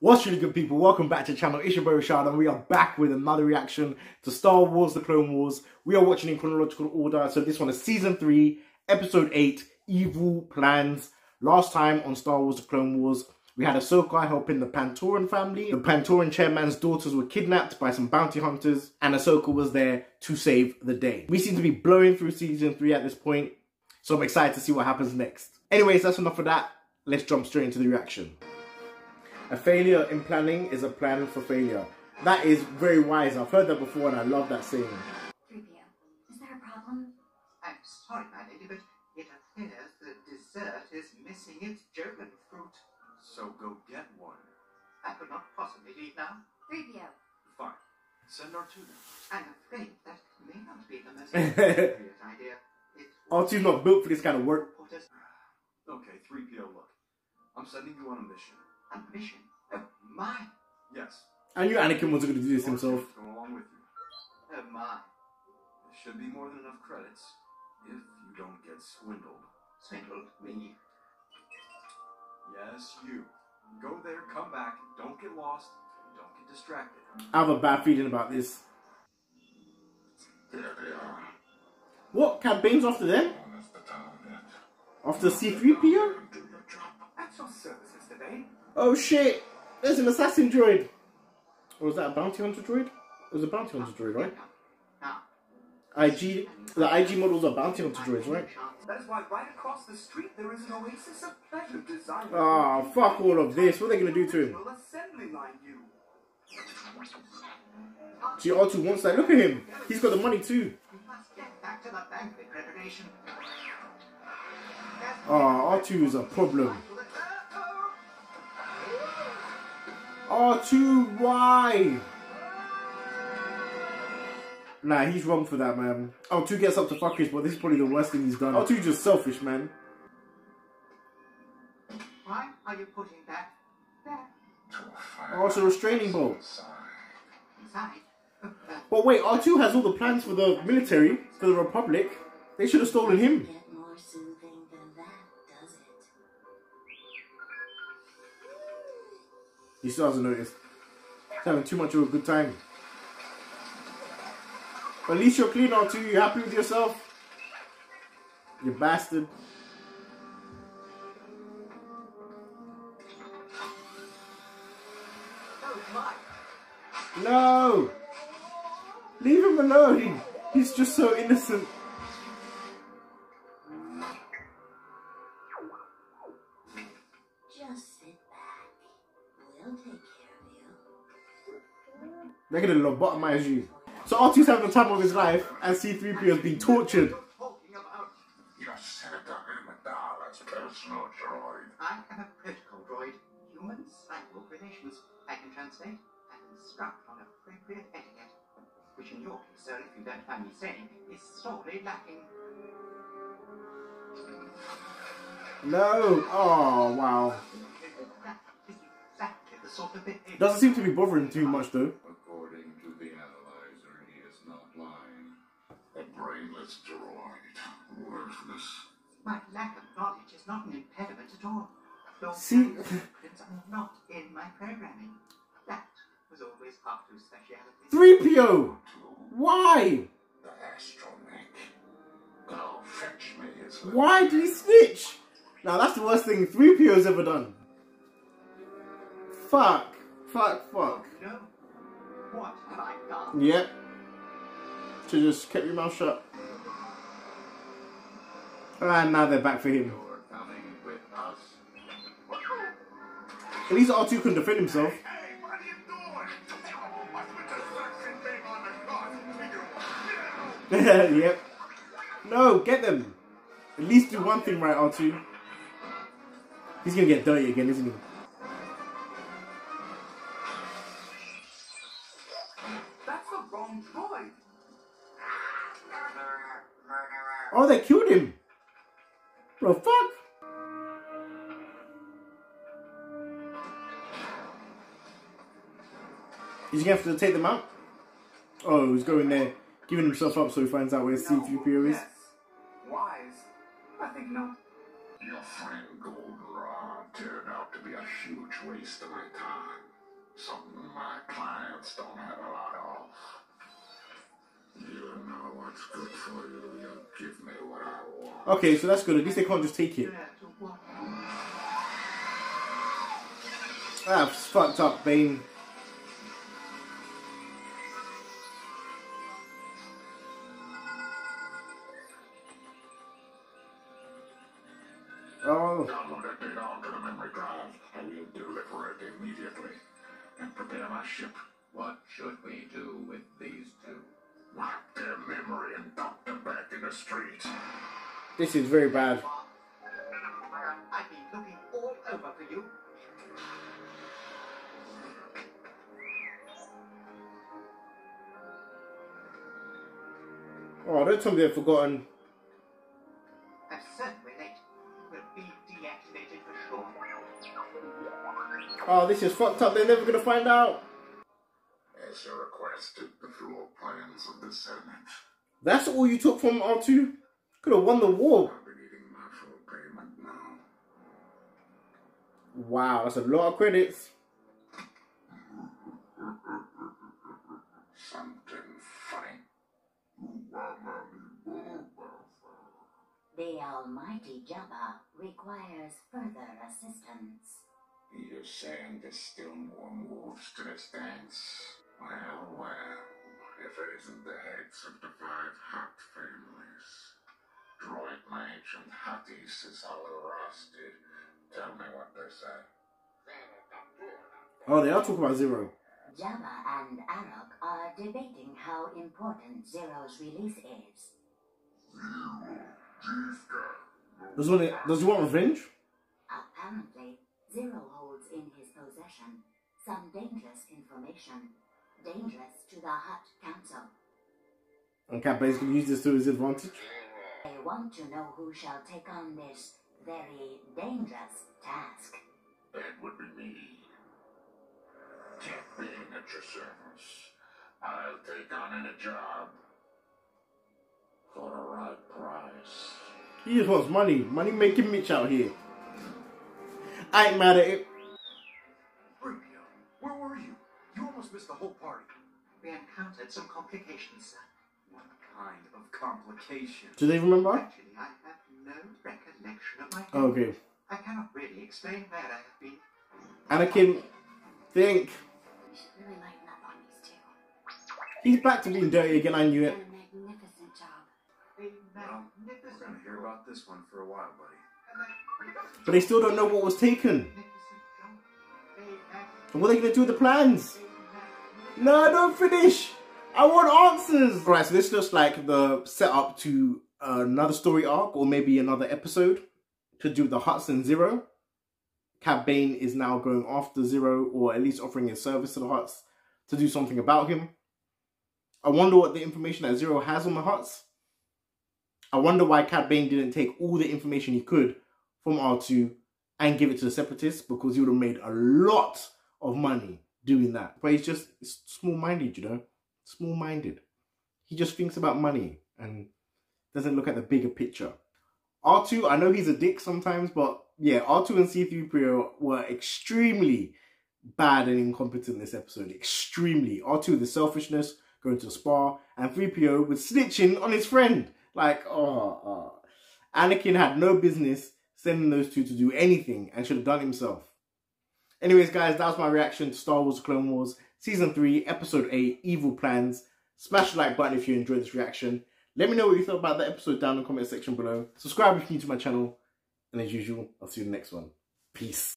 What's really good, people? Welcome back to the channel. It's your boy Rashad and we are back with another reaction to Star Wars The Clone Wars. We are watching in chronological order. So this one is Season 3, Episode 8, Evil Plans. Last time on Star Wars The Clone Wars, we had Ahsoka helping the Pantoran family. The Pantoran chairman's daughters were kidnapped by some bounty hunters and Ahsoka was there to save the day. We seem to be blowing through Season 3 at this point, so I'm excited to see what happens next. Anyways, that's enough of that. Let's jump straight into the reaction. A failure in planning is a plan for failure. That is very wise. I've heard that before and I love that saying. 3PO, is there a problem? I'm sorry, my lady, but it appears the dessert is missing its German fruit. So go get one. I could not possibly leave now. 3PO. Fine. Send R2 now. I'm afraid that may not be the most appropriate idea. R2's not built for this kind of work. Okay, 3PO, look. I'm sending you on a mission. A mission? Oh, my! Yes. I knew Anakin wasn't going to do this himself. Go along with you. Oh, my. There should be more than enough credits if you don't get swindled. Swindled me? Yes, you. Go there, come back, don't get lost, don't get distracted. I have a bad feeling about this. There they are. What? Cad Bane's after them? After C3PO? At your services today. Oh shit! There's an assassin droid! Or was that a bounty hunter droid? It was a bounty hunter droid, right? IG... The IG models are bounty hunter droids, right? That's why right across the street there is an oasis of pleasure designed... Ah, oh, fuck all of this. What are they gonna do to him? See, R2 wants that. Look at him! He's got the money too! You must get back to the banquet preparation. Ah, oh, R2 is a problem. R2, why? Nah, he's wrong for that, man. R2 gets up to fuckers, but this is probably the worst thing he's done. R2 just selfish, man. Why are you putting that there? Oh, it's a restraining bolt. But wait, R2 has all the plans for the military, for the Republic. They should have stolen him. He still hasn't noticed. He's having too much of a good time. But at least you're clean, R2. You happy with yourself? You bastard. No! Leave him alone. He's just so innocent. They're gonna lobotomize you. So R2's having the time of his life, and C3PO has been tortured. You said I'm a Dalek's personal droid. I am a protocol droid. Human cycle relations. I can translate and instruct on appropriate etiquette, which in your case, sir, if you don't mind me saying, is sorely lacking. No. Oh wow. That is exactly the sort of behavior. Doesn't seem to be bothering too much though. My lack of knowledge is not an impediment at all. Your fingerprints are not in my programming. That was always part of speciality. 3PO! Why? The astromech. Go fetch me. Why did he snitch? Now that's the worst thing 3PO's ever done. Fuck. Fuck, fuck. No. What have I done? Yep. To just keep your mouth shut. And now they're back for him. You're coming with us. At least R2 can defend himself. Hey, what are you doing? Yep. No, get them. At least do one thing right, R2. He's gonna get dirty again, isn't he? That's the wrong droid. Oh, they killed him. Bro, fuck! Is he going to have to take them out? Oh, he's going there, giving himself up so he finds out where C3PO is. Wise? I think not. Your friend Goldenrod turned out to be a huge waste of my time. Something my clients don't have a lot of. You know what's good for you. You give me what I want. Okay, so that's good. At least they can't just take it. That's fucked up, Bane. Oh. Download that data onto the memory drive. I will deliver it immediately. And prepare my ship. What should we do with these two? Lock their memory and dump them back in the street. This is very bad. I've been looking all over for you. Oh, that's something I've forgotten. A circuit will be deactivated for sure. Oh, this is fucked up. They're never going to find out. As you requested, the floor plans of the Senate. That's all you took from R2? Could have won the war. I've been eating my full payment now. Wow, that's a lot of credits. Something funny. The almighty Jabba requires further assistance. You're saying there's still more moves to this dance? Well, well, if it isn't the heads of the 5 Hutt families. Droid Mage and Hutties is all rusted. Tell me what they say. Oh, they are talking about Zero. Jabba and Arok are debating how important Zero's release is. Does he want revenge? Apparently, Zero holds in his possession some dangerous information, dangerous to the Hutt Council. And Cad Bane can use this to his advantage? They want to know who shall take on this very dangerous task. That would be me. Cad Bane at your service. I'll take on any job. For the right price. He just wants money. Money making Mitch out here. I ain't mad at it. Rubio, where were you? You almost missed the whole party. We encountered some complications, sir. What kind of complications? Do they remember? Actually, I have no recollection of my head. Okay. I cannot really explain where I have been. Anakin, think. We should really lighten up on these two. He's back to being dirty again, I knew it. A magnificent job. Well, we're going to hear about this one for a while, buddy. But they still don't know what was taken. And what are they going to do with the plans? No, don't finish. I want answers. Alright, so this looks like the setup to another story arc or maybe another episode to do with the Hutts and Zero. Cad Bane is now going after Zero, or at least offering his service to the Hutts to do something about him. I wonder what the information that Zero has on the Hutts. I wonder why Cad Bane didn't take all the information he could from R2 and give it to the Separatists, because he would have made a lot of money doing that. But he's just small-minded, you know? Small-minded. He just thinks about money and doesn't look at the bigger picture. R2, I know he's a dick sometimes, but yeah, R2 and C3PO were extremely bad and incompetent this episode. Extremely. R2 with selfishness, going to a spa, and 3PO with snitching on his friend. Like, oh. Anakin had no business sending those two to do anything and should have done himself. Anyways, guys, that was my reaction to Star Wars The Clone Wars Season 3, Episode 8, Evil Plans. Smash the like button if you enjoyed this reaction. Let me know what you thought about the episode down in the comment section below. Subscribe if you're new to my channel. And as usual, I'll see you in the next one. Peace.